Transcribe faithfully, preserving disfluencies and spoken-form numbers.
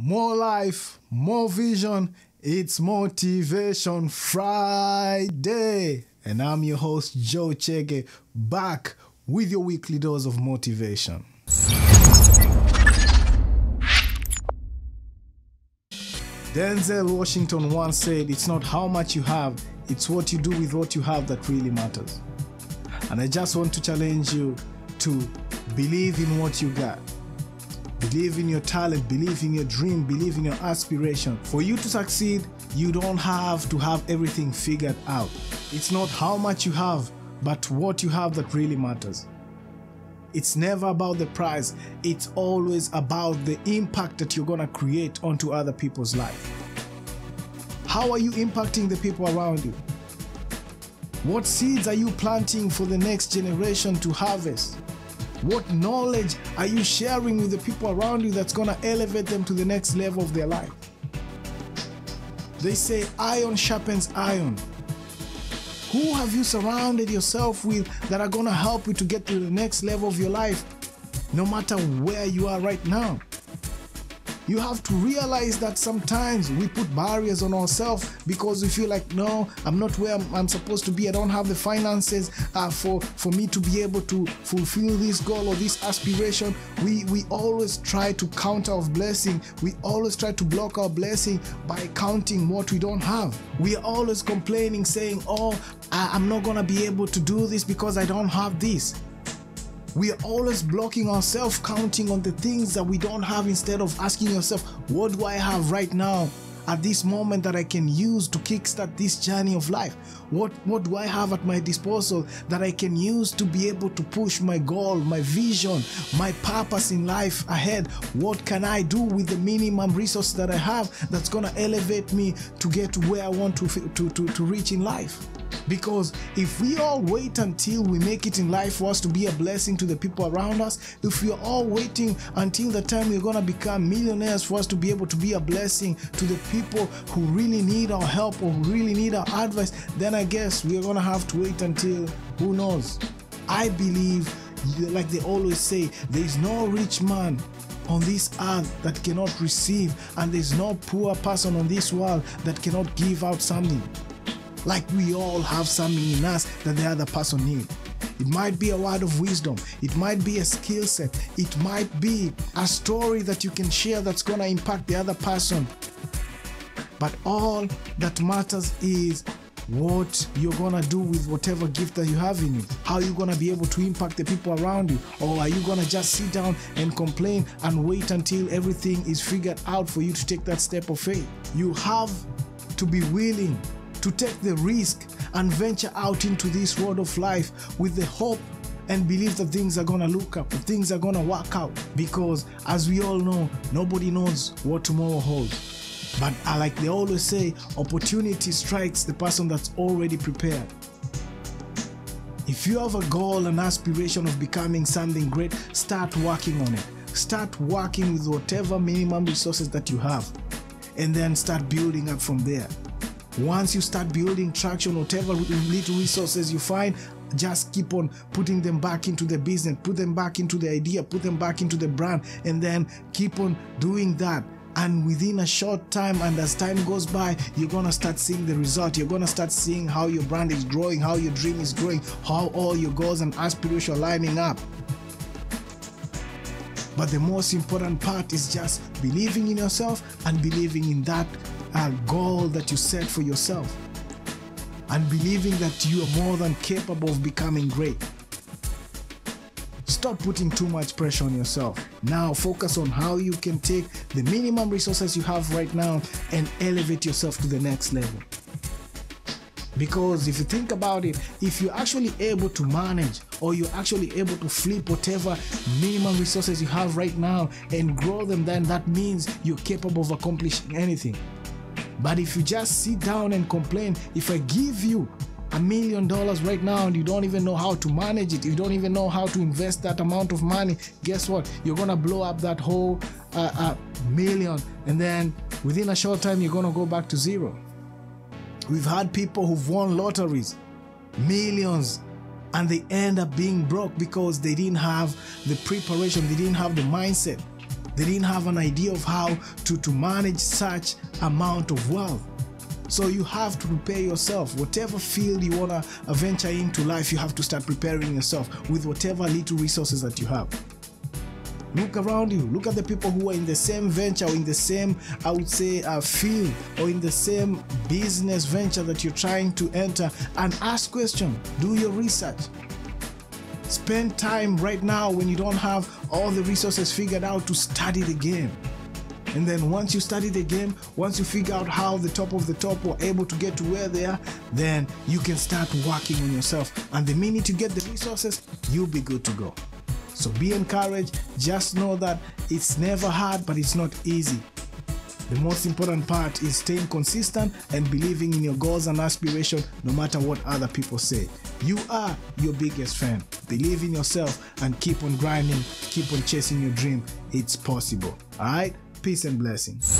More life, more vision, it's Motivation Friday. And I'm your host, Joe Chege, back with your weekly dose of motivation. Denzel Washington once said, it's not how much you have, it's what you do with what you have that really matters. And I just want to challenge you to believe in what you got. Believe in your talent, believe in your dream, believe in your aspiration. For you to succeed, you don't have to have everything figured out. It's not how much you have, but what you have that really matters. It's never about the prize. It's always about the impact that you're going to create onto other people's life. How are you impacting the people around you? What seeds are you planting for the next generation to harvest? What knowledge are you sharing with the people around you that's going to elevate them to the next level of their life? They say iron sharpens iron. Who have you surrounded yourself with that are going to help you to get to the next level of your life, no matter where you are right now? You have to realize that sometimes we put barriers on ourselves because we feel like, no, I'm not where I'm, I'm supposed to be. I don't have the finances uh, for, for me to be able to fulfill this goal or this aspiration. We, we always try to count our blessing. We always try to block our blessing by counting what we don't have. We are always complaining, saying, oh, I, I'm not going to be able to do this because I don't have this. We are always blocking ourselves, counting on the things that we don't have instead of asking yourself, what do I have right now at this moment that I can use to kickstart this journey of life? What, what do I have at my disposal that I can use to be able to push my goal, my vision, my purpose in life ahead? What can I do with the minimum resource that I have that's going to elevate me to get to where I want to, to, to, to reach in life? Because if we all wait until we make it in life for us to be a blessing to the people around us, if we are all waiting until the time we're going to become millionaires for us to be able to be a blessing to the people who really need our help or who really need our advice, then I guess we're going to have to wait until, who knows? I believe, like they always say, there is no rich man on this earth that cannot receive, and there is no poor person on this world that cannot give out something. Like we all have something in us that the other person needs. It might be a word of wisdom. It might be a skill set. It might be a story that you can share that's going to impact the other person. But all that matters is what you're going to do with whatever gift that you have in you. How you're going to be able to impact the people around you. Or are you going to just sit down and complain and wait until everything is figured out for you to take that step of faith? You have to be willing to take the risk and venture out into this world of life with the hope and believe that things are going to look up, that things are going to work out. Because as we all know, nobody knows what tomorrow holds. But like they always say, opportunity strikes the person that's already prepared. If you have a goal and aspiration of becoming something great, start working on it. Start working with whatever minimum resources that you have. And then start building up from there. Once you start building traction, whatever little resources you find, just keep on putting them back into the business, put them back into the idea, put them back into the brand, and then keep on doing that. And within a short time, and as time goes by, you're going to start seeing the result. You're going to start seeing how your brand is growing, how your dream is growing, how all your goals and aspirations are lining up. But the most important part is just believing in yourself and believing in that a goal that you set for yourself, and believing that you are more than capable of becoming great. Stop putting too much pressure on yourself. Now focus on how you can take the minimum resources you have right now and elevate yourself to the next level. Because if you think about it, if you're actually able to manage or you're actually able to flip whatever minimum resources you have right now and grow them, then that means you're capable of accomplishing anything. But if you just sit down and complain, if I give you a million dollars right now and you don't even know how to manage it, you don't even know how to invest that amount of money, guess what? You're going to blow up that whole uh, uh, million, and then within a short time, you're going to go back to zero. We've had people who've won lotteries, millions, and they end up being broke because they didn't have the preparation, they didn't have the mindset. They didn't have an idea of how to, to manage such amount of wealth. So you have to prepare yourself. Whatever field you want to venture into life, you have to start preparing yourself with whatever little resources that you have. Look around you. Look at the people who are in the same venture, or in the same, I would say, uh, field, or in the same business venture that you're trying to enter, and ask questions. Do your research. Spend time right now when you don't have all the resources figured out to study the game. And then once you study the game, once you figure out how the top of the top were able to get to where they are, then you can start working on yourself. And the minute you get the resources, you'll be good to go. So be encouraged. Just know that it's never hard, but it's not easy. The most important part is staying consistent and believing in your goals and aspirations, no matter what other people say. You are your biggest fan. Believe in yourself and keep on grinding, keep on chasing your dream. It's possible. All right? Peace and blessings.